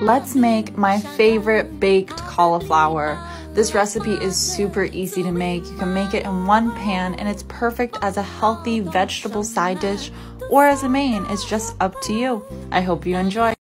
Let's make my favorite baked cauliflower. This recipe is super easy to make. You can make it in one pan and it's perfect as a healthy vegetable side dish or as a main. It's just up to you. I hope you enjoy.